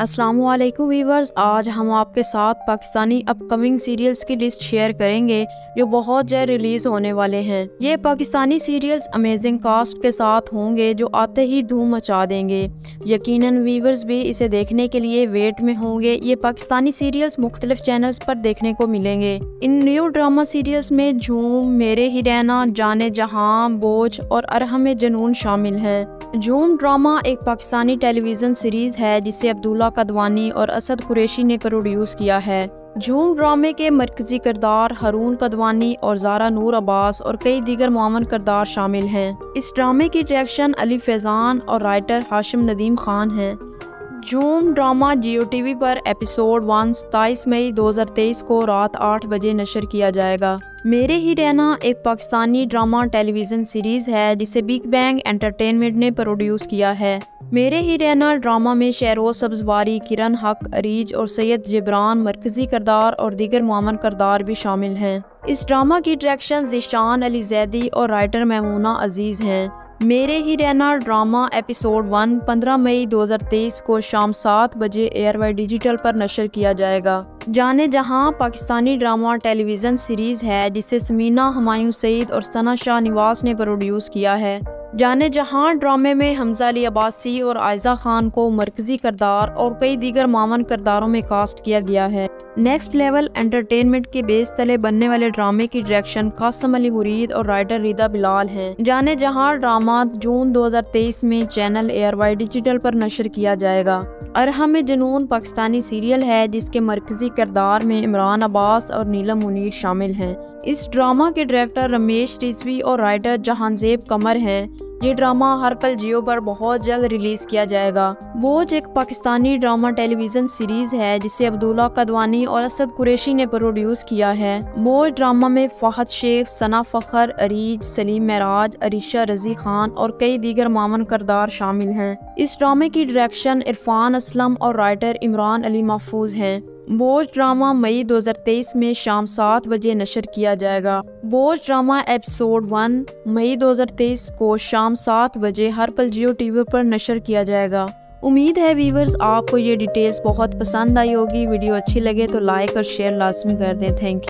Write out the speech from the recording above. अस्सलामुअलैकुम वीवर्स, आज हम आपके साथ पाकिस्तानी अपकमिंग सीरियल्स की लिस्ट शेयर करेंगे जो बहुत जल्द रिलीज होने वाले हैं। ये पाकिस्तानी सीरियल्स अमेजिंग कास्ट के साथ होंगे जो आते ही धूम मचा देंगे। यकीनन वीवर्स भी इसे देखने के लिए वेट में होंगे। ये पाकिस्तानी सीरियल्स मुख्तलिफ चैनल्स पर देखने को मिलेंगे। इन न्यू ड्रामा सीरियल्स में झूम, मेरे ही रहना, जाने जहां, बोझ और अरहम ए जनून शामिल है। झूम ड्रामा एक पाकिस्तानी टेलीविजन सीरीज है जिसे अब्दुल्ला कदवानी और असद कुरैशी ने प्रोड्यूस किया है। झूम ड्रामे के मरकजी किरदार हरून कदवानी और ज़ारा नूर अब्बास और कई दीगर मुअम्मन किरदार शामिल हैं। इस ड्रामे की डायरेक्शन अली फैज़ान और राइटर हाशिम नदीम खान हैं। झूम ड्रामा जियो टीवी पर एपिसोड 1 27 मई 2023 को रात 8 बजे नशर किया जाएगा। मेरे ही रहना एक पाकिस्तानी ड्रामा टेलीविज़न सीरीज़ है जिसे बिग बैंग एंटरटेनमेंट ने प्रोड्यूस किया है। मेरे ही रहना ड्रामा में शेरोज सब्जवारी, किरण हक, अरीज और सैयद जिब्रान मरकजी किरदार और दीगर मुअम्मन किरदार भी शामिल हैं। इस ड्रामा की डायरेक्शन गेशान अली जल्दी और राइटर माइमुना अजीज़ हैं। मेरे ही रहना ड्रामा एपिसोड 1 15 मई 2023 को शाम 7 बजे ARY डिजिटल पर नशर किया जाएगा। जाने जहां पाकिस्तानी ड्रामा टेलीविज़न सीरीज़ है जिसे समीना हुमायूं सईद और सना शाह निवास ने प्रोड्यूस किया है। जाने जहां ड्रामे में हमजा अली अब्बासी और आयज़ा खान को मरकजी किरदार और कई दीगर मामन किरदारों में कास्ट किया गया है। नेक्स्ट लेवल एंटरटेनमेंट के बेस तले बनने वाले ड्रामे की डायरेक्शन कासिम अली मुरीद और राइटर रीदा बिलाल हैं। जाने जहां ड्रामा जून 2023 में चैनल ARY डिजिटल पर नशर किया जाएगा। अरहम ए जनून पाकिस्तानी सीरियल है जिसके मरकजी किरदार में इमरान अब्बास और नीलम मुनीर शामिल हैं। इस ड्रामा के डायरेक्टर रमेश थकूरी और राइटर जहांजेब कमर हैं। ये ड्रामा हरपल जियो पर बहुत जल्द रिलीज किया जाएगा। बोझ एक पाकिस्तानी ड्रामा टेलीविज़न सीरीज़ है जिसे अब्दुल्ला कदवानी और असद कुरैशी ने प्रोड्यूस किया है। बोझ ड्रामा में फहद शेख, सना फखर, अरीज, सलीम महराज, अरीशा रजी खान और कई दीगर मामन किरदार शामिल हैं। इस ड्रामे की डायरेक्शन इरफान असलम और राइटर इमरान अली महफूज हैं। बोझ ड्रामा मई 2023 में शाम 7 बजे नशर किया जाएगा। बोझ ड्रामा एपिसोड 1 मई 2023 को शाम 7 बजे हरपल जियो टीवी पर नशर किया जाएगा। उम्मीद है वीवर्स आपको ये डिटेल्स बहुत पसंद आई होगी। वीडियो अच्छी लगे तो लाइक और शेयर लाजमी कर दें। Thank you.